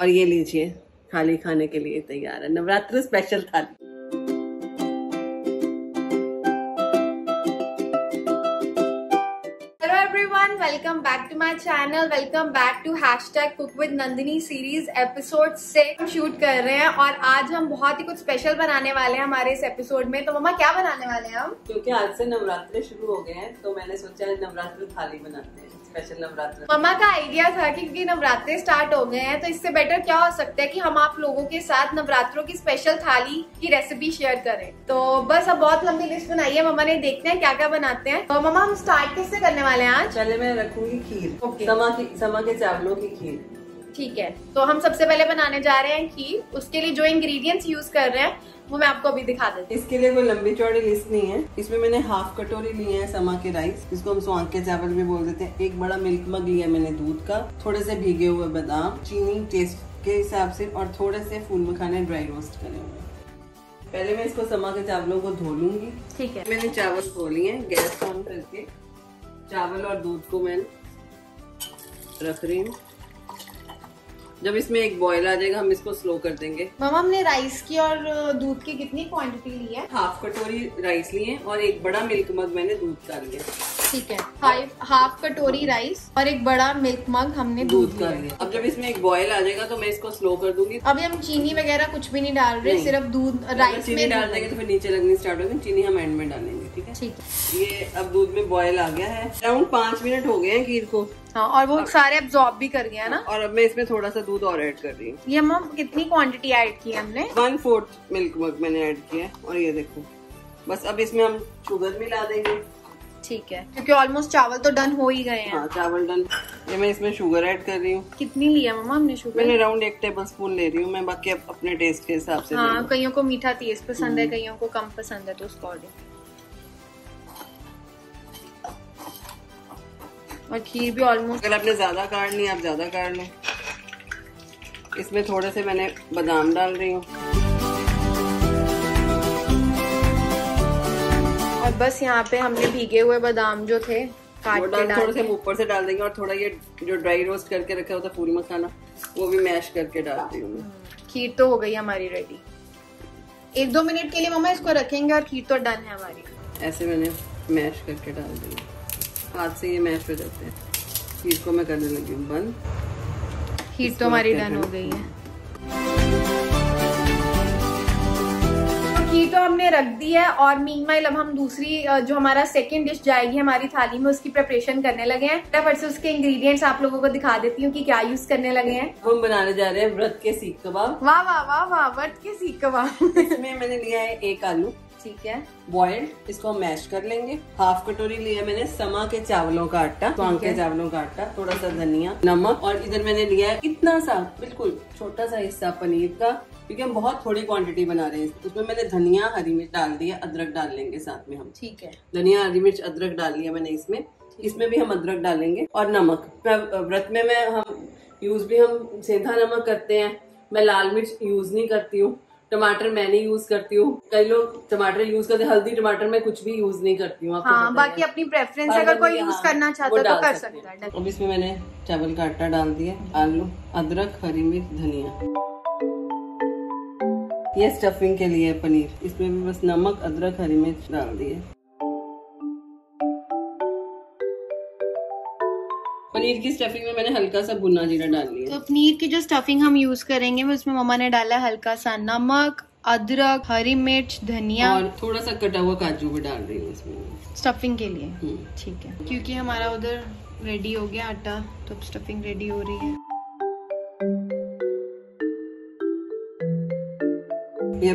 और ये लीजिए, थाली खाने के लिए तैयार है, Navratra special thali. Hello everyone, welcome back to my channel, welcome back to hashtag cook with Nandini series episode 6 हम शूट कर रहे हैं और आज हम बहुत ही कुछ स्पेशल बनाने वाले हैं हमारे इस एपिसोड में। तो मम्मा क्या बनाने वाले हैं हम? क्योंकि आज से नवरात्र शुरू हो गए हैं तो मैंने सोचा नवरात्र थाली बनाते हैं, स्पेशल नवरात्र। मम्मा का आइडिया था कि क्योंकि नवरात्रे स्टार्ट हो गए हैं तो इससे बेटर क्या हो सकता है कि हम आप लोगों के साथ नवरात्रों की स्पेशल थाली की रेसिपी शेयर करें। तो बस अब बहुत लंबी लिस्ट बनाई है मम्मा ने, देखते हैं क्या क्या बनाते हैं। तो मम्मा हम स्टार्ट किससे करने वाले हैं आज? पहले मैं रखूंगी खीर, समा के चावलों की खीर। ठीक है, तो हम सबसे पहले बनाने जा रहे हैं खीर। उसके लिए जो इंग्रेडिएंट्स यूज कर रहे हैं वो मैं आपको अभी दिखा देती हूँ। इसके लिए कोई लंबी चौड़ी लिस्ट नहीं है। इसमें मैंने हाफ कटोरी ली है समा के राइस, इसको हम स्वांग के चावल भी बोल देते हैं। एक बड़ा मिल्क मग लिया मैंने दूध का, थोड़े से भीगे हुए बादाम, चीनी टेस्ट के हिसाब से और थोड़े से फूल मखाने ड्राई रोस्ट करे हुए। पहले मैं इसको समा के चावलों को धो लूंगी। ठीक है, मैंने चावल धो लिए हैं। गैस ऑन करके चावल और दूध को मैं रख रही हूँ। जब इसमें एक बॉयल आ जाएगा हम इसको स्लो कर देंगे। मामा हमने राइस की और दूध की कितनी क्वांटिटी ली है? हाफ कटोरी राइस ली है और एक बड़ा मिल्क मग मैंने दूध का लिया। ठीक है, हाफ कटोरी राइस और एक बड़ा मिल्क मग हमने दूध का लिया। अब जब इसमें एक बॉयल आ जाएगा तो मैं इसको स्लो कर दूंगी। अभी हम चीनी वगैरह कुछ भी नहीं डाल रहे, सिर्फ दूध राइस में डाल देंगे तो फिर नीचे लगनी स्टार्ट होगी। चीनी हम एंड में डालेंगे। ठीक है, ठीक है। ये अब दूध में बॉयल आ गया है, अराउंड 5 मिनट हो गए हैं खीर को। हाँ, और वो सारे एब्जॉर्ब भी कर गया ना। और अब मैं इसमें थोड़ा सा दूध और ऐड कर रही हूँ। ये हम कितनी क्वांटिटी ऐड की है हमने? 1/4 मिल्क मग मैंने ऐड किया है। और ये देखो, बस अब इसमें हम शुगर मिला देंगे। ठीक है, क्योंकि ऑलमोस्ट चावल तो डन हो ही गए हैं। हाँ, चावल डन। ये मैं इसमें शुगर ऐड कर रही हूँ। कितनी लिया मम्मा हमने शुगर? मैंने अराउंड 1 टेबल स्पून ले रही हूँ मैं, बाकी अपने टेस्ट के हिसाब से। हाँ, कईयों को मीठा तेज पसंद है, कईयों को कम पसंद है, तो उसको अकॉर्डिंग। और खीर भी ऑलमोस्ट, अगर आपने ज्यादा काटनी आप ज्यादा काट लें। इसमें थोड़े से मैंने बादाम डाल रही हूँ। और बस यहाँ पे हमने भीगे हुए बादाम जो थे काट के डाल, थोड़े से ऊपर से डाल देंगे। और थोड़ा ये जो ड्राई रोस्ट करके रखा होता है पूरी मखाना, वो भी मैश करके डालती हूँ। खीर तो हो गई हमारी रेडी। 1-2 मिनट के लिए मम्मा इसको रखेंगे और खीर तो डन है हमारी। ऐसे मैंने मैश करके डाल दी, हाथ से ये मैश हो जाते हैं। खीर को मैं करने लगी हूँ बंद। खीर तो हमारी डन हो गई है। तो खीर तो हमने रख दी है और मीनवाइल अब हम दूसरी जो हमारा सेकंड डिश जाएगी हमारी थाली में, उसकी प्रिपरेशन करने लगे हैं। फटाफट से उसके इंग्रेडिएंट्स आप लोगों को दिखा देती हूँ कि क्या यूज करने लगे हैं। हम बनाने जा रहे हैं व्रत के सीख कबाब। वाह वाह वाह वाह, व्रत के सीख कबाब। इसमें मैंने लिया है 1 आलू। ठीक है, बॉइल्ड, इसको मैश कर लेंगे। हाफ कटोरी लिया मैंने समा के चावलों का आटा, स्वांग के चावलों का आटा, थोड़ा सा धनिया, नमक। और इधर मैंने लिया है इतना सा, बिल्कुल छोटा सा हिस्सा पनीर का, क्योंकि हम बहुत थोड़ी क्वांटिटी बना रहे हैं। उसमें मैंने धनिया हरी मिर्च डाल दिया, अदरक डाल लेंगे साथ में हम। ठीक है, धनिया हरी मिर्च अदरक डाल लिया मैंने इसमें। इसमें भी हम अदरक डालेंगे और नमक। व्रत में मैं हम यूज भी हम सेंधा नमक करते हैं, मैं लाल मिर्च यूज नहीं करती हूँ। टमाटर मैं नहीं यूज करती हूँ, कई लोग टमाटर यूज करते, हल्दी टमाटर मैं कुछ भी यूज नहीं करती हूँ। हाँ, बाकी अपनी प्रेफरेंस, अगर कोई यूज करना चाहता है तो कर सकता है। अब इसमें मैंने चावल का आटा डाल दिया, आलू, अदरक, हरी मिर्च, धनिया। ये स्टफिंग के लिए पनीर, इसमें भी बस नमक, अदरक, हरी मिर्च डाल दिए। पनीर की स्टफिंग में मैंने हल्का सा भुना जीरा डाल लिया। तो पनीर की जो स्टफिंग हम यूज करेंगे उसमें मम्मा ने डाला हल्का सा नमक, अदरक, हरी मिर्च, धनिया और थोड़ा सा कटा हुआ काजू भी डाल रही हूँ इसमें स्टफिंग के लिए। ठीक है, क्योंकि हमारा उधर रेडी हो गया आटा, तो अब स्टफिंग रेडी हो रही है।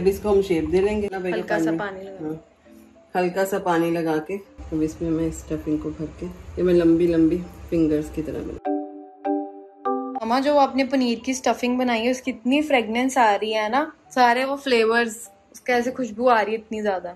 अब इसको हम शेप दे लेंगे, हल्का सा पानी लगा के। अब इसमें मैं स्टफिंग को भर के, ये मैं लंबी लंबी फिंगर्स की तरह बना। मामा जो आपने पनीर की स्टफिंग बनाई है उसकी इतनी फ्रेगनेंस आ रही है ना, सारे वो फ्लेवर्स, उसका ऐसे खुशबू आ रही है इतनी ज्यादा।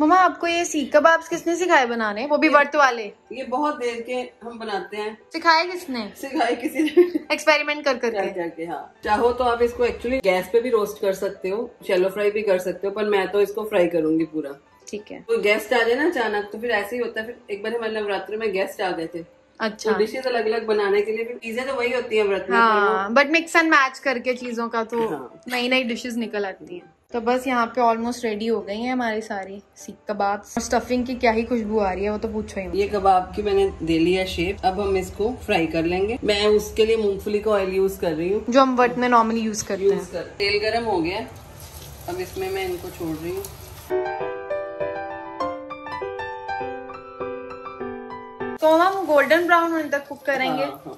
मामा आपको ये सीख कबाब किसने सिखाए बनाने? वो भी व्रत वाले? ये बहुत देर के हम बनाते हैं। सिखाए किसने? सिखाए किसी ने, एक्सपेरिमेंट कर करके। हाँ, चाहो तो आप इसको एक्चुअली गैस पे भी रोस्ट कर सकते हो, शैलो फ्राई भी कर सकते हो, पर मैं तो इसको फ्राई करूंगी पूरा। ठीक है, कोई गेस्ट आ जाए ना अचानक तो फिर ऐसे ही होता है। फिर एक बार हमारे नवरात्रि में गेस्ट आ गए थे अच्छा, तो डिशेस अलग अलग बनाने के लिए भी चीजें तो वही होती है व्रत में। हाँ, बट मिक्स एंड मैच करके चीजों का तो नई नई डिशेस निकल आती हैं। तो बस यहाँ पे ऑलमोस्ट रेडी हो गई हैं हमारी सारी सीख कबाब। स्टफिंग की क्या ही खुशबू आ रही है, वो तो पूछो ही। ये कबाब की मैंने दे लिया शेप, अब हम इसको फ्राई कर लेंगे। मैं उसके लिए मूंगफली का ऑयल यूज कर रही हूँ, जो हम व्रत में नॉर्मली यूज करते हैं। तेल गर्म हो गया, अब इसमें मैं इनको छोड़ रही हूँ। तो हम गोल्डन ब्राउन होने तक कुक करेंगे। हाँ।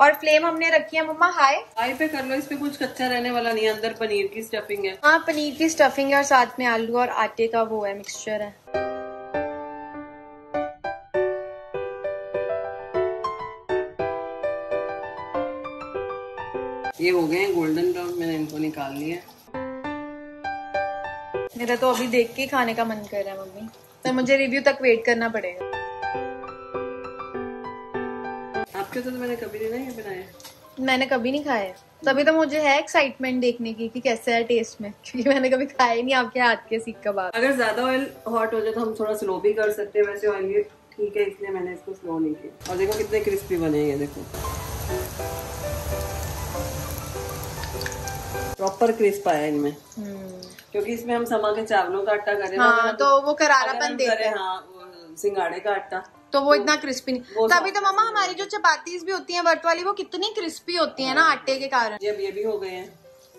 और फ्लेम हमने रखी है मम्मा हाई पे कर लो, इस पे कुछ कच्चा रहने वाला नहीं है। अंदर पनीर की स्टफिंग है। हाँ, पनीर की स्टफिंग है और साथ में आलू और आटे का वो है, मिक्सचर है। ये हो गए गोल्डन ब्राउन, मैंने इनको निकाल लिया। मेरा तो अभी देख के खाने का मन कर रहा है मम्मी, पर मुझे रिव्यू तक वेट करना पड़ेगा। तो मैंने कभी नहीं ना बनाया, मैंने कभी नहीं खाया, तभी तो मुझे है एक्साइटमेंट देखने की कि कैसे है टेस्ट में, क्योंकि मैंने कभी खाया नहीं आपके हाथ के सीख कबाब। अगर ज्यादा ऑयल हॉट हो जाए तो हम थोड़ा स्लो भी कर सकते हैं, वैसे ऑयल ये ठीक है, इसलिए मैंने इसको स्लो नहीं किया। और देखो कितने क्रिस्पी बने हैं, देखो प्रॉपर क्रिस्प आया इनमें, क्योंकि इसमें हम समा के चावलों का आटा करें। हाँ, तो वो करारापन देते हैं। हाँ, सिंगाड़े का आटा तो वो इतना क्रिस्पी नहीं। तभी तो मामा हमारी जो चपातीस भी होती हैं व्रत वाली, वो कितनी क्रिस्पी होती है ना आटे के कारण। जब ये भी हो गए हैं,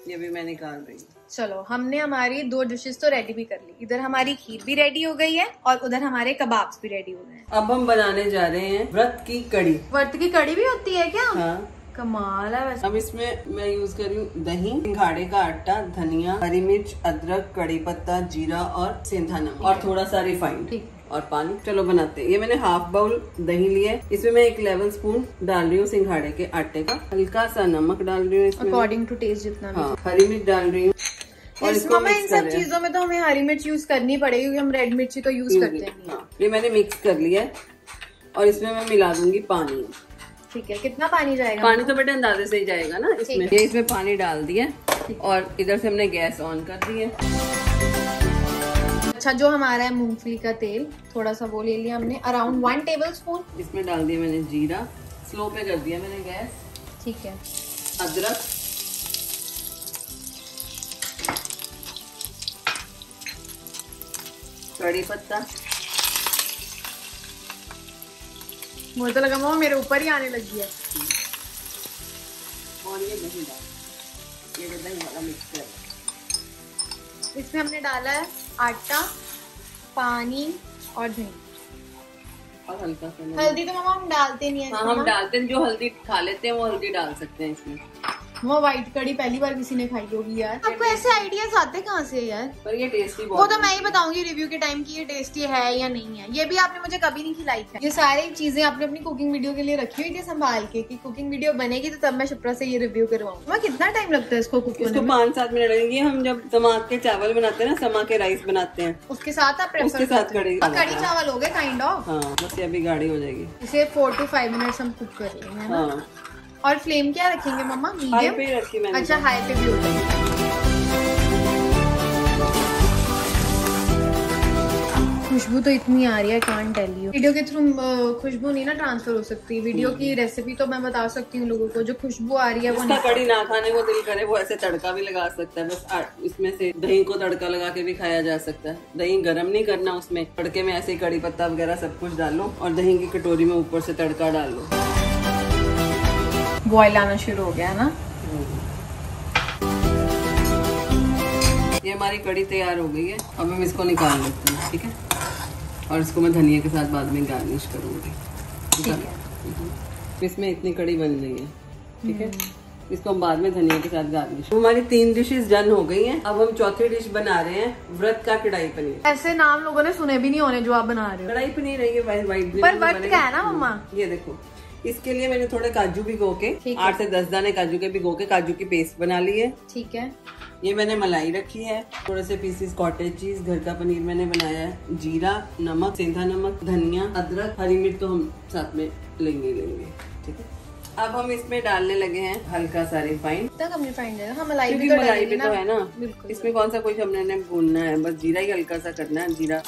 ये भी मैं निकाल रही हूँ। चलो, हमने हमारी दो डिशेस तो रेडी भी कर ली। इधर हमारी खीर भी रेडी हो गई है और उधर हमारे कबाब्स भी रेडी हो गए हैं। अब हम बनाने जा रहे हैं व्रत की कड़ी। व्रत की कड़ी भी होती है क्या? हाँ, कमाल है वैसे। अब इसमें मैं यूज कर रही हूँ दही, सिंघाड़े का आटा, धनिया, हरी मिर्च, अदरक, कड़ी पत्ता, जीरा और सेंधा नमक और थोड़ा सा रिफाइंड और पानी। चलो बनाते हैं। ये मैंने हाफ बाउल दही लिया है, इसमें मैं 11 स्पून डाल रही हूँ सिंघाड़े के आटे का, हल्का सा नमक डाल रही हूँ अकॉर्डिंग टू टेस्ट जितना। हाँ, हरी मिर्च डाल रही हूँ। और इसको मैं इन सब चीजों में तो हमें हरी मिर्च यूज करनी पड़ेगी, क्योंकि हम रेड मिर्ची तो यूज करते हैं। ये मैंने मिक्स कर लिया है और इसमें मैं मिला दूंगी पानी। ठीक है, कितना पानी जाएगा? पानी तो बेटे अंदाजे से ही जाएगा ना इसमें। ये इसमें पानी डाल दिया और इधर से हमने गैस ऑन कर दी है। अच्छा, जो हमारा है मूंगफली का तेल, थोड़ा सा वो ले लिया हमने, अराउंड 1 टेबल स्पून। इसमें डाल दिया मैंने जीरा, स्लो पे कर दिया मैंने गैस। ठीक है, अदरक, कड़ी पत्ता। मुझे तो लगा वो मेरे ऊपर ही आने लगी है। और ये दही डाल, ये दही वाला मिक्सचर। इसमें हमने डाला है आटा, पानी और दही और हल्का सा हल्दी। तो मामा हम डालते नहीं है। हाँ, हम डालते हैं, जो हल्दी खा लेते हैं वो हल्दी डाल सकते हैं इसमें। वो व्हाइट कड़ी पहली बार किसी ने खाई होगी यार। आपको ऐसे आइडियाज आते कहाँ से यार? पर ये टेस्टी बहुत। वो तो मैं ही बताऊंगी रिव्यू के टाइम की ये टेस्टी है या नहीं है। ये भी आपने मुझे कभी नहीं खिलाई है। ये सारी चीजें आपने अपनी कुकिंग वीडियो के लिए रखी हुई थी संभाल के, कि कुकिंग वीडियो बनेगी तो तब मैं शिप्रा से ये रिव्यू करवाऊंगा। कितना टाइम लगता है इसको कुक करने? इसको 5-7 मिनट लगेंगे। हम जब समा के चावल बनाते हैं ना, समा के राइस बनाते हैं, उसके साथ आप उसके साथ कड़ी चावल हो गए काइंड ऑफ। बस ये अभी गाढ़ी हो जाएगी। इसे 4 to 5 मिनट्स हम कुक कर लेंगे। और फ्लेम क्या रखेंगे मम्मा? मीडियम पे रखी मैंने। अच्छा, हाई पे भी हो गई। खुशबू तो इतनी आ रही है, कांट टेल यू। वीडियो के थ्रू खुशबू नहीं ना ट्रांसफर हो सकती। वीडियो की रेसिपी तो मैं बता सकती हूँ लोगों को, जो खुशबू आ रही है वो। कड़ी ना खाने को दिल करे वो ऐसे तड़का भी लगा सकता है। बस इसमें से दही को तड़का लगा के भी खाया जा सकता है। दही गर्म नहीं करना, उसमें तड़के में ऐसे कड़ी पत्ता वगैरह सब कुछ डालो और दही की कटोरी में ऊपर से तड़का डालो। बॉयल आना शुरू हो गया ना। ये हमारी कड़ी तैयार हो गई है, अब हम इसको निकाल लेते हैं। ठीक है, और इसको मैं धनिया के साथ बाद में गार्निश करूंगी। ठीक है, इसमें इतनी कड़ी बन रही है। ठीक है, इसको हम बाद में धनिया के साथ गार्निश। हमारी 3 डिशेस डन हो गई हैं। अब हम चौथी डिश बना रहे हैं, व्रत का कढ़ाई पनीर। ऐसे नाम लोगों ने सुने भी नहीं होने जो आप बना रहे हो। कढ़ाई पनीर है ये, व्हाइट पर व्रत का है ना मम्मा। ये देखो, इसके लिए मैंने थोड़े काजू भिगो के, 8 से 10 दाने काजू के भिगो के काजू की पेस्ट बना ली है। ठीक है, ये मैंने मलाई रखी है, थोड़े से पीसेस कॉटेज चीज, घर का पनीर मैंने बनाया है, जीरा, नमक, सेंधा नमक, धनिया, अदरक, हरी मिर्च तो हम साथ में लेंगे। ठीक है, अब हम इसमें डालने लगे हैं हल्का सा रिफाइंड। मलाई भी तो है ना, इसमें कौन सा कुछ हमने भूनना है, बस जीरा ही हल्का सा करना है। जीरा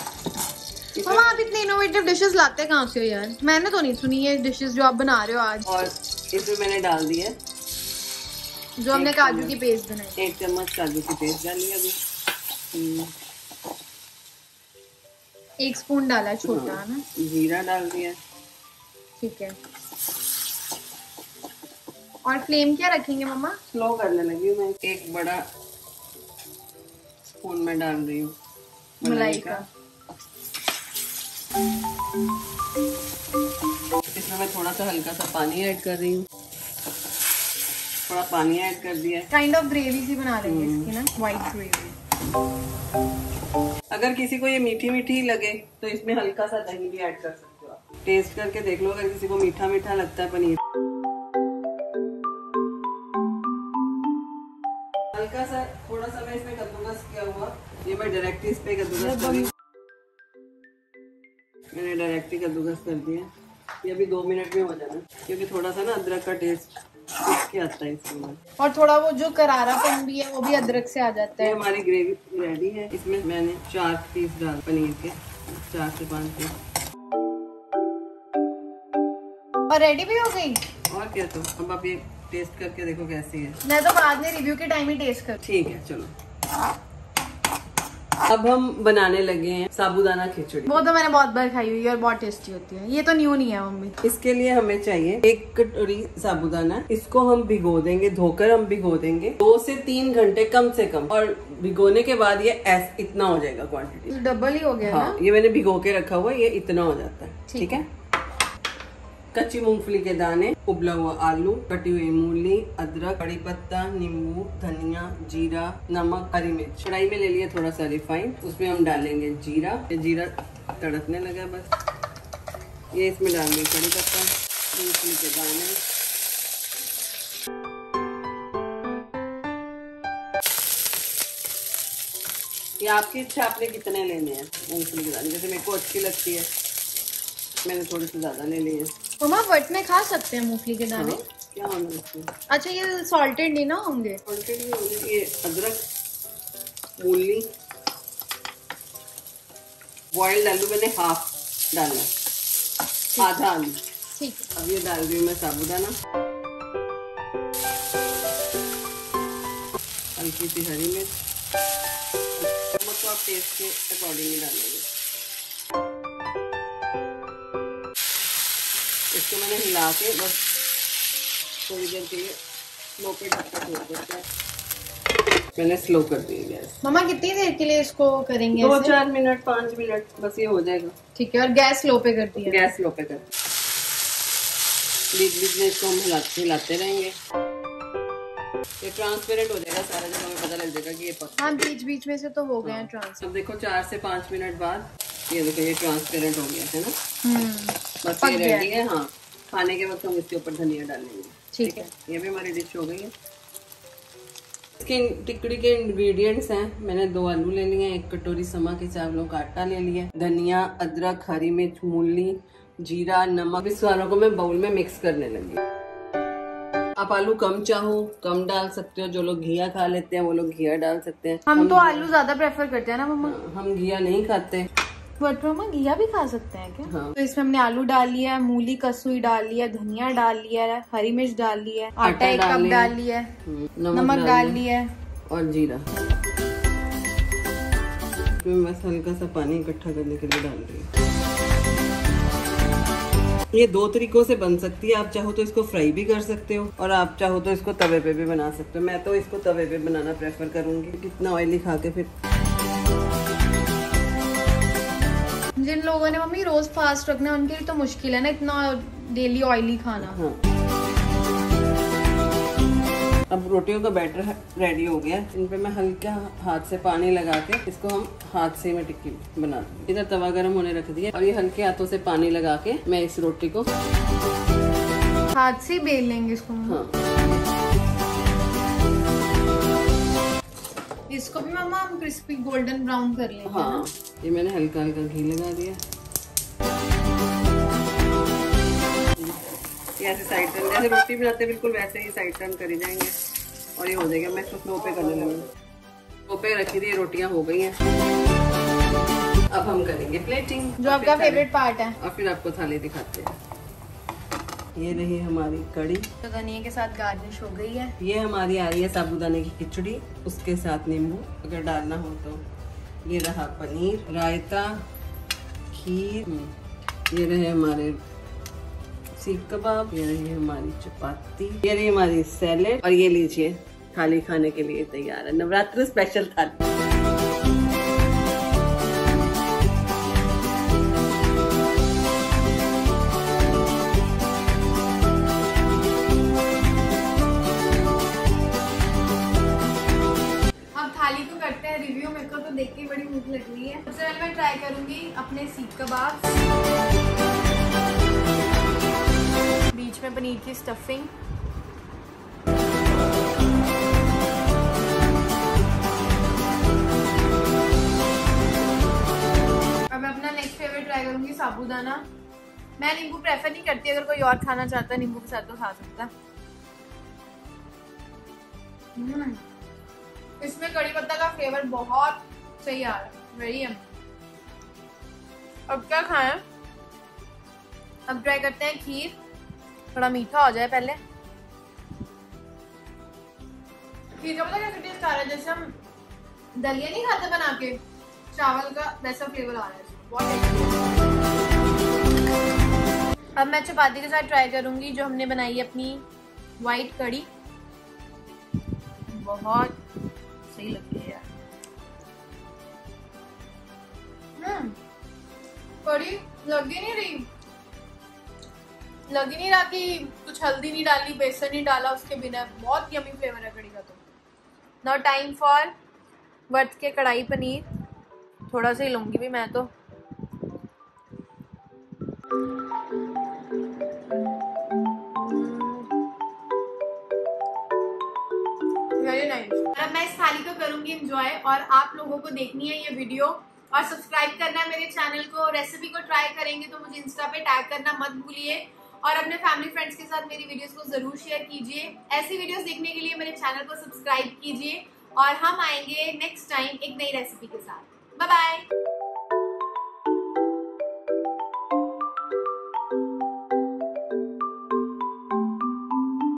मामा आप इतने इनोवेटिव डिशेस लाते कहाँ से हो यार? मैंने तो नहीं सुनी ये डिशेस जो आप बना रहे हो आज। और इसमें मैंने डाल दी है जो हमने काजू की पेस्ट बनाई, 1 चम्मच काजू की पेस्ट डाली अभी, 1 स्पून डाला छोटा है ना, जीरा डाल दिया, ठीक है। और फ्लेम क्या रखेंगे मम्मा? स्लो करने लगी हूँ मैं। 1 बड़ा स्पून में डाल रही हूँ मलाई का। इसमें मैं थोड़ा सा हल्का सा पानी ऐड कर रही हूँ, थोड़ा पानी ऐड कर दिया, काइंड ऑफ ग्रेवी सी बना रही है इसकी ना, व्हाइट ग्रेवी। अगर किसी को ये मीठी मीठी लगे तो इसमें हल्का सा दही भी ऐड कर सकते हो आप, टेस्ट करके देख लो अगर किसी को मीठा मीठा लगता है पनीर। हल्का सा थोड़ा सा मैं इसमें कद्दूकस किया हुआ, ये मैं डायरेक्ट इस पे कद्दूकस करी, मैंने डायरेक्ट ही कद्दूकस कर दिया। ये अभी 2 मिनट में हो जाना, क्योंकि थोड़ा सा ना अदरक का टेस्ट आता है इसमें, और थोड़ा वो जो करारापन भी है वो भी अदरक से आ जाता है। हमारी ग्रेवी रेडी है। इसमें मैंने 4 पीस डाल पनीर के, 4 से 5 पीस। और रेडी भी हो गई। और क्या, तो अब आप ये टेस्ट करके देखो कैसी है। मैं तो बाद में रिव्यू के टाइम ही टेस्ट कर। ठीक है चलो, अब हम बनाने लगे हैं साबूदाना खिचड़ी। वो तो मैंने बहुत बार खाई हुई है और बहुत टेस्टी होती है, ये तो न्यू नहीं है मम्मी। इसके लिए हमें चाहिए 1 कटोरी साबूदाना, इसको हम भिगो देंगे, धोकर हम भिगो देंगे 2 से 3 घंटे कम से कम, और भिगोने के बाद ये इतना हो जाएगा क्वांटिटी, डबल ही हो गया। हाँ, ये मैंने भिगो के रखा हुआ, ये इतना हो जाता है, ठीक है। कच्ची मूंगफली के दाने, उबला हुआ आलू, कटी हुई मूली, अदरक, कड़ी पत्ता, नींबू, धनिया, जीरा, नमक, हरी मिर्च। कढ़ाई में ले लिए थोड़ा सा रिफाइंड, उसमें हम डालेंगे जीरा, ये जीरा तड़कने लगा बस, ये इसमें डाल देंगे कड़ी पत्ता, मूंगफली के दाने। ये आपकी इच्छा, आपने कितने लेने हैं मूंगफली के दाने, जैसे मेरे को अच्छी लगती है मैंने थोड़े से ज्यादा ले लिए। मम्मा व्रत में खा सकते हैं मूंगफली के दाने? हाँ, क्या होगा? अच्छा ये सॉल्टेड नहीं ना होंगे? सॉल्टेड नहीं होंगे। ये अदरक, मूली, बॉइल्ड आलू मैंने हाफ डाला, आधा आलू, ठीक। अब ये डाल रही हूँ मैं साबूदाना, हल्की सी हरी मिर्च, नमक तो आप टेस्ट के अकॉर्डिंग ही डालेंगे। इसको मैंने हिला के बस थोड़ी देर के लिए स्लो पे ढककर मैंने स्लो कर दी गैस। मम्मा कितनी देर के लिए इसको करेंगे? 2-4 मिनट 5 मिनट बस, ये हो जाएगा, ठीक है। और गैस स्लो पे कर दी है? गैस स्लो पे कर दी। बीच बीच में इसको हम हिलाते रहेंगे, ये ट्रांसपेरेंट हो जाएगा सारा, जब हमें पता लग जाएगा कि ये पक। हाँ बीच बीच में से तो हो गया ट्रांसपेरेंट। अब देखो 4 से 5 मिनट बाद ये देखो ये ट्रांसपेरेंट हो गया है ना, बस ये रेडी है। हाँ, खाने के वक्त हम इसके ऊपर धनिया डालेंगे, ठीक है। ये भी हमारी डिश हो गई है। इसके टिकड़ी के इंग्रेडिएंट्स हैं, मैंने 2 आलू ले लिए, 1 कटोरी समा के चावलों का आटा ले लिया, धनिया, अदरक, हरी मिर्च, मूली, जीरा, नमक। इस सारों को मैं बाउल में मिक्स करने लगी। आप आलू कम चाहो कम डाल सकते हो, जो लोग घिया खा लेते हैं वो लोग घिया डाल सकते हैं। हम तो आलू ज्यादा प्रेफर करते हैं ना मम्मा, हम घिया नहीं खाते। मम्मा घिया भी खा सकते हैं क्या? हाँ। तो इसमें हमने आलू डाल लिया, मूली कसूरी डाल लिया, धनिया डाल लिया, हरी मिर्च डाल लिया, आटा 1 कप डाल लिया, नमक डाल लिया और जीरा। बस हल्का सा पानी इकट्ठा करने के लिए डाल रही हूँ। ये 2 तरीकों से बन सकती है, आप चाहो तो इसको फ्राई भी कर सकते हो और आप चाहो तो इसको तवे पे भी बना सकते हो। मैं तो इसको तवे पे बनाना प्रेफर करूंगी, कितना ऑयली खा के। फिर जिन लोगों ने मम्मी रोज फास्ट रखना है उनके लिए तो मुश्किल है ना इतना डेली ऑयली खाना। हाँ। अब रोटियों का बैटर रेडी हो गया, इन पे मैं हल्का हाथ से पानी लगा के इसको हम हाथ से में टिक्की बना दूंगी। इधर तवा गर्म होने रख दिया और ये हल्के हाथों से पानी लगा के मैं इस रोटी को हाथ से बेल लेंगे इसको। इसको भी मम्मा हम क्रिस्पी गोल्डन ब्राउन कर लेंगे। हाँ, ये मैंने हल्का हल्का घी लगा दिया, ऐसे साइड टर्न, जैसे रोटी बनाते बिल्कुल वैसे ही साइड टर्न करी जाएंगे और ये हो जाएगा। मैं इसको स्लो पे करने लगी, स्लो पे रखी थी, रोटियां हो गई हैं। अब हम करेंगे प्लेटिंग, जो आपका फेवरेट पार्ट है, और फिर आपको थाली दिखाते हैं। ये रही हमारी कड़ी, तो धनिया के साथ गार्निश हो गई है। ये हमारी आ रही है साबूदाने की खिचड़ी, उसके साथ नींबू अगर डालना हो तो। ये रहा पनीर, रायता, खीर, ये रहे हमारे सीख कबाब, ये रही हमारी चपाती, ये रही हमारी सैलेड, और ये लीजिए थाली खाने के लिए तैयार है, नवरात्रि स्पेशल थाली। रिव्यू मेरे को तो देख के बड़ी भूख लग रही है। सबसे पहले मैं ट्राई करूंगी अपने सीख कबाब, बीच में पनीर की स्टफिंग, और मैं अपना नेक्स्ट फेवरेट ट्राई करूंगी साबूदाना। मैं नींबू प्रेफर नहीं करती, अगर कोई और खाना चाहता है नींबू के साथ तो खा सकता है। इसमें कड़ी पत्ता का फ्लेवर बहुत सही आ रहा है, वेरी यम्मी। अब क्या खाएं? अब ट्राई करते हैं खीर, थोड़ा मीठा हो जाए पहले। खीर का पता क्या टेस्ट आ रहा है, जैसे हम दलिया नहीं खाते बना के, चावल का वैसा फ्लेवर आ रहा है, बहुत। अब मैं चपाती के साथ ट्राई करूंगी जो हमने बनाई है अपनी वाइट कड़ी, बहुत सही लगती है यार। कड़ी लग ही नहीं रहा कि कुछ हल्दी नहीं डाली, बेसन नहीं डाला, उसके बिना बहुत यमी फ्लेवर है कड़ी का। तो नाउ टाइम फॉर व्रत के कढ़ाई पनीर, थोड़ा सा ही लूंगी भी मैं तो। मैं इस थाली को करूंगी एंजॉय, और आप लोगों को देखनी है ये वीडियो और सब्सक्राइब करना है मेरे चैनल को। रेसिपी को ट्राई करेंगे तो मुझे इंस्टा पे टैग करना मत भूलिए, और अपने फैमिली फ्रेंड्स के साथ मेरी वीडियोस को जरूर शेयर कीजिए। ऐसी वीडियोस देखने के लिए मेरे चैनल को सब्सक्राइब कीजिए, और हम आएंगे नेक्स्ट टाइम एक नई रेसिपी के साथ। Bye bye.